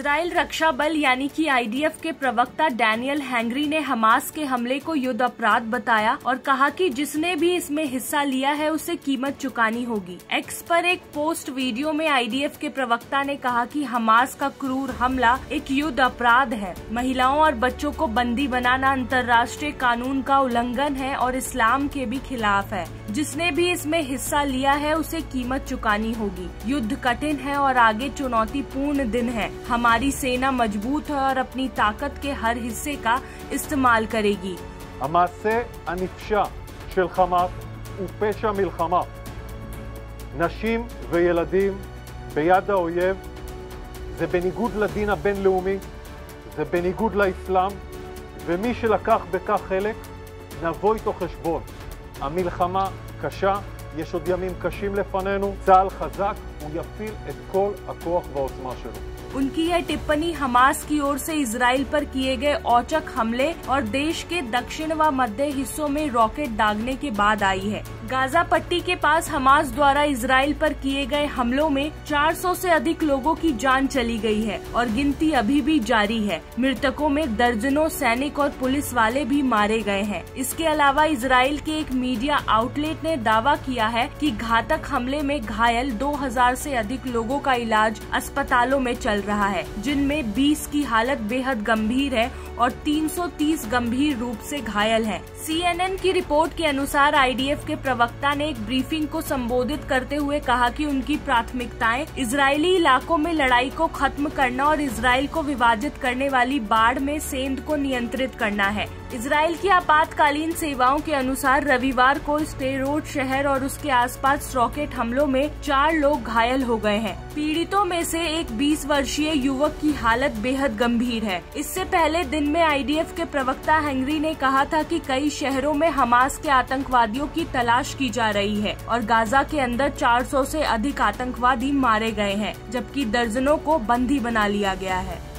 Israel रक्षा बल यानी कि आईडीएफ के प्रवक्ता डैनियल हागारी ने हमास के हमले को युद्ध अपराध बताया और कहा कि जिसने भी इसमें हिस्सा लिया है उसे कीमत चुकानी होगी। एक्स पर एक पोस्ट वीडियो में आईडीएफ के प्रवक्ता ने कहा कि हमास का क्रूर हमला एक युद्ध अपराध है, महिलाओं और बच्चों को बंदी बनाना अंतर्राष्ट्रीय कानून का उल्लंघन है और इस्लाम के भी खिलाफ है। जिसने भी इसमें हिस्सा लिया है उसे कीमत चुकानी होगी। युद्ध कठिन है और आगे चुनौतीपूर्ण दिन है। हमारी सेना मजबूत है और अपनी ताकत के हर हिस्से का इस्तेमाल करेगी। המעשה הנפשע של חמאס הוא פשע מלחמה. נשים וילדים ביד האויב, זה בניגוד לדין הבינלאומי, זה בניגוד לאסלאם, ומי שלקח בכך חלק, נבוא איתו חשבון. המלחמה קשה, יש עוד ימים קשים לפנינו, צה"ל חזק, הוא יפעיל את כל הכוח והעוצמה שלו. उनकी यह टिप्पणी हमास की ओर से इजराइल पर किए गए औचक हमले और देश के दक्षिण व मध्य हिस्सों में रॉकेट दागने के बाद आई है। गाजा पट्टी के पास हमास द्वारा इजराइल पर किए गए हमलों में 400 से अधिक लोगों की जान चली गई है और गिनती अभी भी जारी है। मृतकों में दर्जनों सैनिक और पुलिस वाले भी मारे गए हैं। इसके अलावा इजराइल के एक मीडिया आउटलेट ने दावा किया है कि घातक हमले में घायल 2000 से अधिक लोगों का इलाज अस्पतालों में चल रहा है, जिनमें 20 की हालत बेहद गंभीर है और 330 गंभीर रूप से घायल हैं। CNN की रिपोर्ट के अनुसार IDF के प्रवक्ता ने एक ब्रीफिंग को संबोधित करते हुए कहा कि उनकी प्राथमिकताएं इजरायली इलाकों में लड़ाई को खत्म करना और इजराइल को विभाजित करने वाली बाढ़ में सेंध को नियंत्रित करना है। इजराइल की आपातकालीन सेवाओं के अनुसार रविवार को स्टेरोड शहर और उसके आसपास रॉकेट हमलों में 4 लोग घायल हो गए हैं। पीड़ितों में से एक 20 वर्षीय युवक की हालत बेहद गंभीर है। इससे पहले दिन में आईडीएफ के प्रवक्ता हागारी ने कहा था कि कई शहरों में हमास के आतंकवादियों की तलाश की जा रही है और गाजा के अंदर 400 से अधिक आतंकवादी मारे गए हैं, जबकि दर्जनों को बंदी बना लिया गया है।